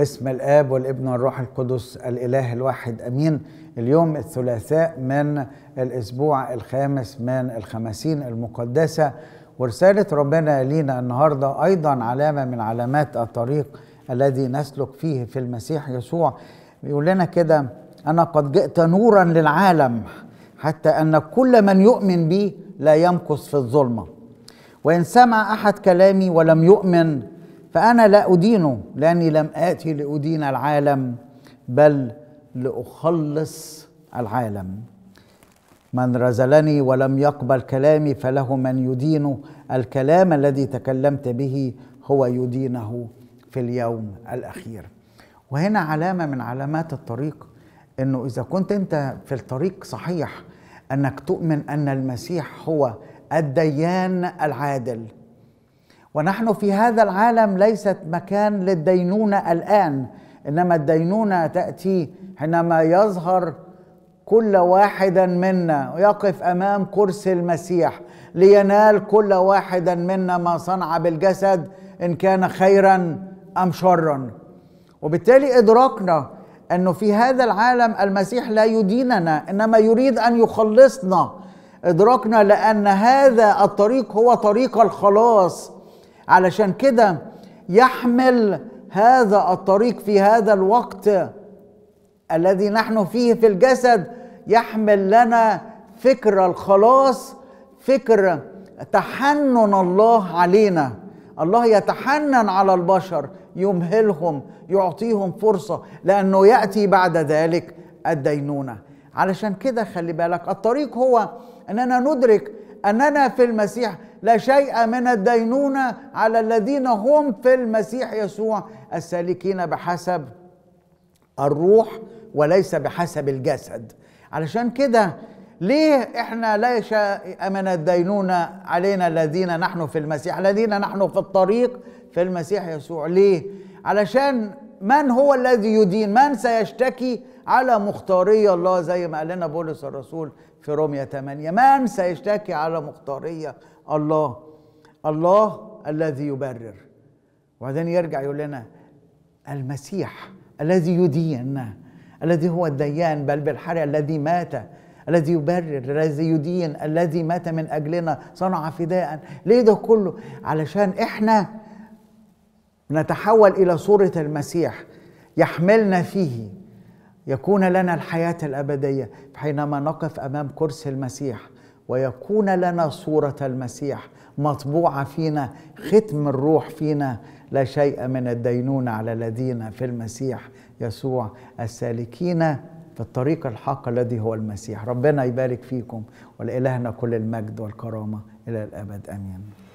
باسم الآب والابن والروح القدس الإله الواحد أمين. اليوم الثلاثاء من الأسبوع الخامس من الخمسين المقدسة، ورسالة ربنا لينا النهاردة أيضا علامة من علامات الطريق الذي نسلك فيه في المسيح يسوع. بيقول لنا كده: أنا قد جئت نورا للعالم حتى أن كل من يؤمن بي لا يمكث في الظلمة، وإن سمع أحد كلامي ولم يؤمن فأنا لا أدينه، لأني لم آتي لأدين العالم بل لأخلص العالم. من رزلني ولم يقبل كلامي فله من يدينه، الكلام الذي تكلمت به هو يدينه في اليوم الأخير. وهنا علامة من علامات الطريق، أنه إذا كنت أنت في الطريق صحيح أنك تؤمن أن المسيح هو الديان العادل، ونحن في هذا العالم ليست مكان للدينونة الآن، إنما الدينونة تأتي حينما يظهر كل واحدا منا ويقف أمام كرسي المسيح لينال كل واحدا منا ما صنع بالجسد إن كان خيرا أم شرا. وبالتالي إدراكنا أنه في هذا العالم المسيح لا يديننا إنما يريد أن يخلصنا، إدراكنا لأن هذا الطريق هو طريق الخلاص. علشان كده يحمل هذا الطريق في هذا الوقت الذي نحن فيه في الجسد، يحمل لنا فكر الخلاص، فكر تحنن الله علينا. الله يتحنن على البشر، يمهلهم، يعطيهم فرصة، لأنه يأتي بعد ذلك الدينونة. علشان كده خلي بالك، الطريق هو أننا ندرك أننا في المسيح لا شيء من الدينونة على الذين هم في المسيح يسوع، السالكين بحسب الروح وليس بحسب الجسد. علشان كده ليه احنا لا شيء من الدينونة علينا الذين نحن في المسيح، الذين نحن في الطريق في المسيح يسوع؟ ليه؟ علشان من هو الذي يدين؟ من سيشتكي على مختارية الله؟ زي ما قال لنا بولس الرسول في رومية 8: من سيشتكي على مختارية الله؟ الله الذي يبرر. وبعدين يرجع يقول لنا المسيح الذي يدين، الذي هو الديان، بل بالحري الذي مات، الذي يبرر، الذي يدين، الذي مات من أجلنا، صنع فداء. ليه ده كله؟ علشان إحنا نتحول إلى صورة المسيح يحملنا فيه، يكون لنا الحياة الأبدية حينما نقف أمام كرسي المسيح، ويكون لنا صورة المسيح مطبوعة فينا، ختم الروح فينا. لا شيء من الدينونة على الذين في المسيح يسوع، السالكين في الطريق الحق الذي هو المسيح. ربنا يبارك فيكم، ولإلهنا كل المجد والكرامة إلى الأبد. آمين.